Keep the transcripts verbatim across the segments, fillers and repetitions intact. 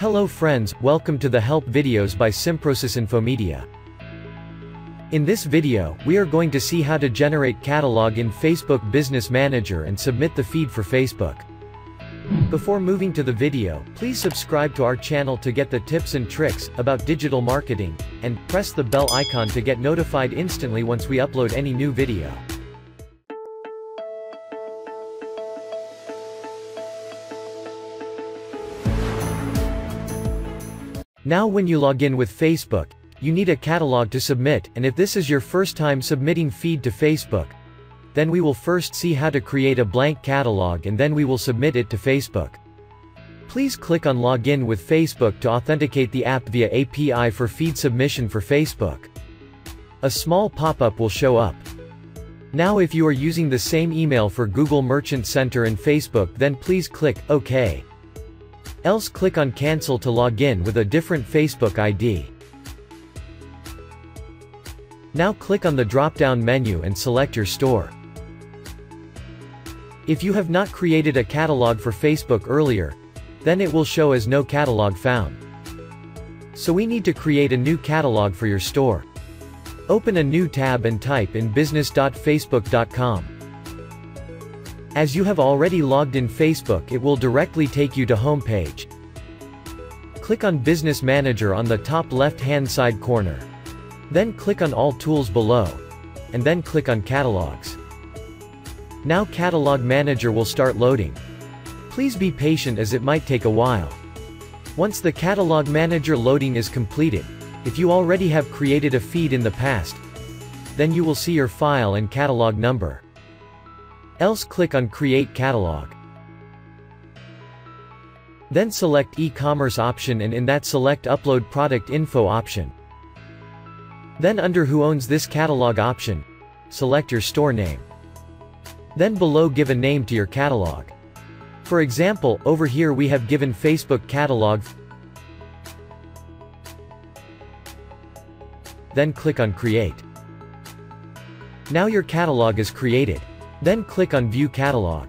Hello friends, welcome to the help videos by Simprosys InfoMedia. In this video, we are going to see how to generate catalog in Facebook Business Manager and submit the feed for Facebook. Before moving to the video, please subscribe to our channel to get the tips and tricks about digital marketing, and press the bell icon to get notified instantly once we upload any new video. Now when you log in with Facebook, you need a catalog to submit, and if this is your first time submitting feed to Facebook, then we will first see how to create a blank catalog and then we will submit it to Facebook. Please click on Login with Facebook to authenticate the app via A P I for feed submission for Facebook. A small pop-up will show up. Now if you are using the same email for Google Merchant Center and Facebook, then please click OK. Else click on Cancel to log in with a different Facebook I D. Now click on the drop-down menu and select your store. If you have not created a catalog for Facebook earlier, then it will show as no catalog found. So we need to create a new catalog for your store. Open a new tab and type in business dot facebook dot com. As you have already logged in Facebook, it will directly take you to homepage. Click on Business Manager on the top left-hand side corner. Then click on All Tools below. And then click on Catalogs. Now Catalog Manager will start loading. Please be patient as it might take a while. Once the Catalog Manager loading is completed, if you already have created a feed in the past, then you will see your file and catalog number. Else click on Create Catalog. Then select E-commerce option and in that select Upload Product Info option. Then under Who Owns This Catalog option, select your store name. Then below give a name to your catalog. For example, over here we have given Facebook Catalog. Then click on Create. Now your catalog is created. Then click on View Catalog.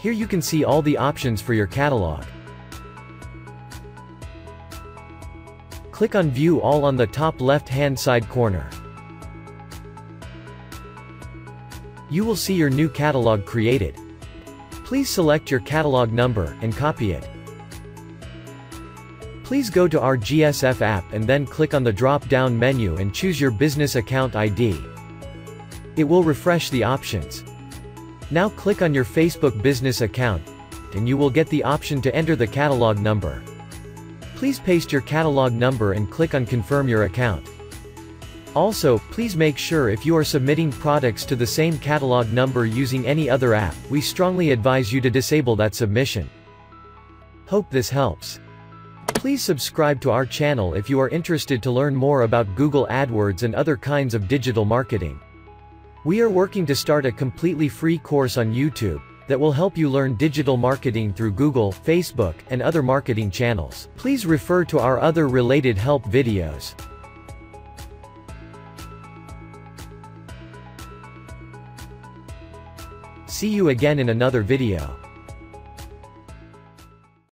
Here you can see all the options for your catalog. Click on View All on the top left-hand side corner. You will see your new catalog created. Please select your catalog number and copy it. Please go to our G S F app and then click on the drop-down menu and choose your business account I D. It will refresh the options. Now click on your Facebook business account, and you will get the option to enter the catalog number. Please paste your catalog number and click on Confirm your account. Also, please make sure if you are submitting products to the same catalog number using any other app, we strongly advise you to disable that submission. Hope this helps. Please subscribe to our channel if you are interested to learn more about Google AdWords and other kinds of digital marketing. We are working to start a completely free course on YouTube that will help you learn digital marketing through Google, Facebook, and other marketing channels. Please refer to our other related help videos. See you again in another video.